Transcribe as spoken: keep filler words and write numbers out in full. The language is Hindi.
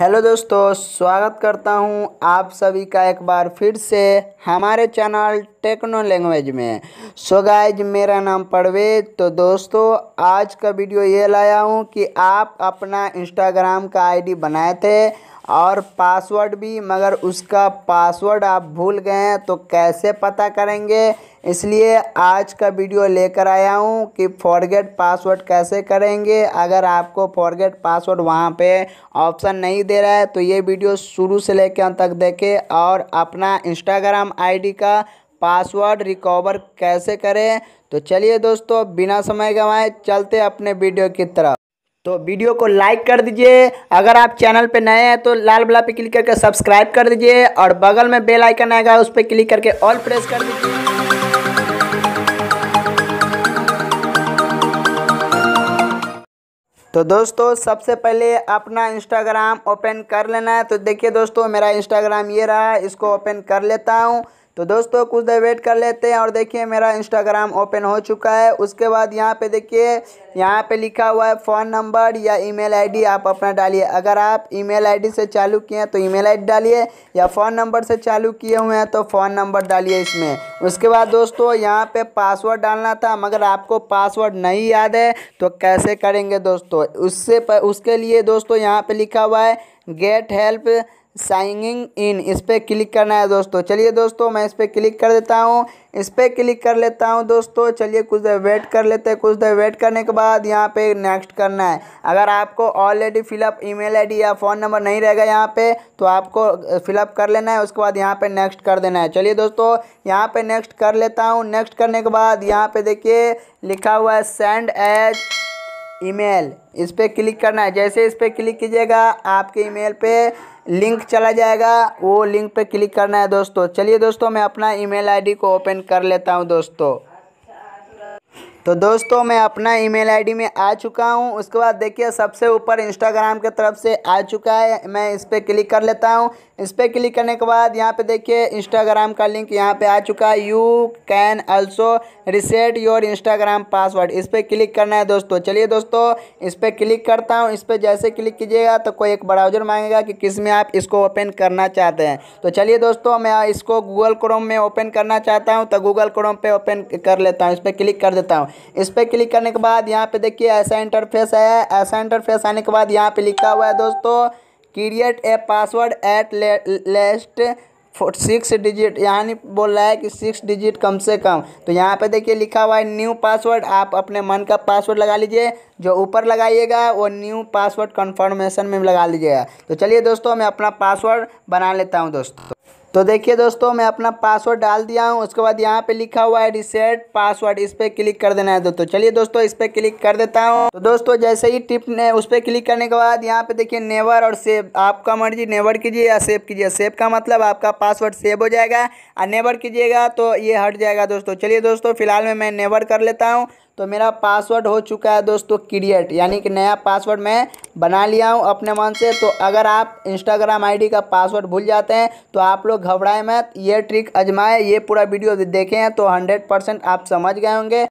हेलो दोस्तों, स्वागत करता हूं आप सभी का एक बार फिर से हमारे चैनल टेक्नो लैंग्वेज में। सो गाइज, मेरा नाम परवेज। तो दोस्तों, आज का वीडियो ये लाया हूं कि आप अपना इंस्टाग्राम का आईडी बनाए थे और पासवर्ड भी, मगर उसका पासवर्ड आप भूल गए हैं तो कैसे पता करेंगे। इसलिए आज का वीडियो लेकर आया हूं कि फॉरगेट पासवर्ड कैसे करेंगे। अगर आपको फॉरगेट पासवर्ड वहां पे ऑप्शन नहीं दे रहा है तो ये वीडियो शुरू से लेकर अंत तक देखें और अपना इंस्टाग्राम आईडी का पासवर्ड रिकवर कैसे करें। तो चलिए दोस्तों, बिना समय गंवाए चलते अपने वीडियो की तरफ। तो वीडियो को लाइक कर दीजिए, अगर आप चैनल पे नए हैं तो लाल बटन पे क्लिक करके सब्सक्राइब कर दीजिए और बगल में बेल आइकन आएगा उस पर क्लिक करके ऑल प्रेस कर दीजिए। तो दोस्तों, सबसे पहले अपना इंस्टाग्राम ओपन कर लेना है। तो देखिए दोस्तों, मेरा इंस्टाग्राम ये रहा, इसको ओपन कर लेता हूँ। तो दोस्तों, कुछ देर वेट कर लेते हैं और देखिए मेरा इंस्टाग्राम ओपन हो चुका है। उसके बाद यहाँ पे देखिए, यहाँ पे लिखा हुआ है फ़ोन नंबर या ईमेल आईडी आप अपना डालिए। अगर आप ईमेल आईडी से चालू किए हैं तो ईमेल आईडी डालिए, या फ़ोन नंबर से चालू किए हुए हैं तो फ़ोन नंबर डालिए इसमें। उसके बाद दोस्तों, यहाँ पे पासवर्ड डालना था मगर आपको पासवर्ड नहीं याद है तो कैसे करेंगे दोस्तों, उससे प, उसके लिए दोस्तों यहाँ पर लिखा हुआ है गेट हेल्प साइनिंग इन, इस पर क्लिक करना है दोस्तों। चलिए दोस्तों, मैं इस पर क्लिक कर देता हूँ, इस पर क्लिक कर लेता हूँ दोस्तों। चलिए कुछ देर वेट कर लेते हैं। कुछ देर वेट करने के बाद यहाँ पे नेक्स्ट करना है। अगर आपको ऑलरेडी फिलअप ईमेल आईडी या फ़ोन नंबर नहीं रहेगा यहाँ पे तो आपको फिलअप कर लेना है। उसके बाद यहाँ पे नेक्स्ट कर देना है। चलिए दोस्तों, यहाँ पे नेक्स्ट कर लेता हूँ। नेक्स्ट करने के बाद यहाँ पे देखिए लिखा हुआ है सेंड एज ईमेल, इस पर क्लिक करना है। जैसे इस पर क्लिक कीजिएगा आपके ईमेल पे लिंक चला जाएगा, वो लिंक पे क्लिक करना है दोस्तों। चलिए दोस्तों, मैं अपना ईमेल आईडी को ओपन कर लेता हूं दोस्तों। तो दोस्तों, मैं अपना ईमेल आईडी में आ चुका हूं। उसके बाद देखिए सबसे ऊपर इंस्टाग्राम के तरफ से आ चुका है, मैं इस पर क्लिक कर लेता हूं। इस पर क्लिक करने के बाद यहाँ पे देखिए इंस्टाग्राम का लिंक यहाँ पे आ चुका है। You can also reset your Instagram password, इस पर क्लिक करना है दोस्तों। चलिए दोस्तों, इस पर क्लिक करता हूँ। इस पर जैसे क्लिक कीजिएगा तो कोई एक ब्राउजर मांगेगा कि किस में आप इसको ओपन करना चाहते हैं। तो चलिए दोस्तों, मैं इसको गूगल क्रोम में ओपन करना चाहता हूँ तो गूगल क्रोम पर ओपन कर लेता हूँ। इस पर क्लिक कर देता हूँ। इस पर क्लिक करने के बाद यहाँ पे देखिए ऐसा इंटरफेस आया है। ऐसा इंटरफेस आने के बाद यहाँ पे लिखा हुआ है दोस्तों create a password at least six digit, यानी बोल रहा है कि सिक्स डिजिट कम से कम। तो यहाँ पे देखिए लिखा हुआ है न्यू पासवर्ड, आप अपने मन का पासवर्ड लगा लीजिए, जो ऊपर लगाइएगा वो न्यू पासवर्ड कन्फर्मेशन में लगा लीजिएगा। तो चलिए दोस्तों, मैं अपना पासवर्ड बना लेता हूँ दोस्तों। तो देखिए दोस्तों, मैं अपना पासवर्ड डाल दिया हूँ। उसके बाद यहाँ पे लिखा हुआ है रिसेट पासवर्ड, इस पर क्लिक कर देना है दोस्तों। चलिए दोस्तों, इस पर क्लिक कर देता हूँ। तो दोस्तों, जैसे ही टिप ने उस पर क्लिक करने के बाद यहाँ पे देखिए नेवर और सेव, आपका मर्जी, नेवर कीजिए या सेव कीजिए। सेव का मतलब आपका पासवर्ड सेव हो जाएगा और नेवर कीजिएगा तो ये हट जाएगा दोस्तों। चलिए दोस्तों, फिलहाल में मैं नेवर कर लेता हूँ। तो मेरा पासवर्ड हो चुका है दोस्तों क्रिएट, यानी कि नया पासवर्ड मैं बना लिया हूं अपने मन से। तो अगर आप इंस्टाग्राम आईडी का पासवर्ड भूल जाते हैं तो आप लोग घबराएं मत, ये ट्रिक आजमाएं। ये पूरा वीडियो देखें तो हंड्रेड परसेंट आप समझ गए होंगे।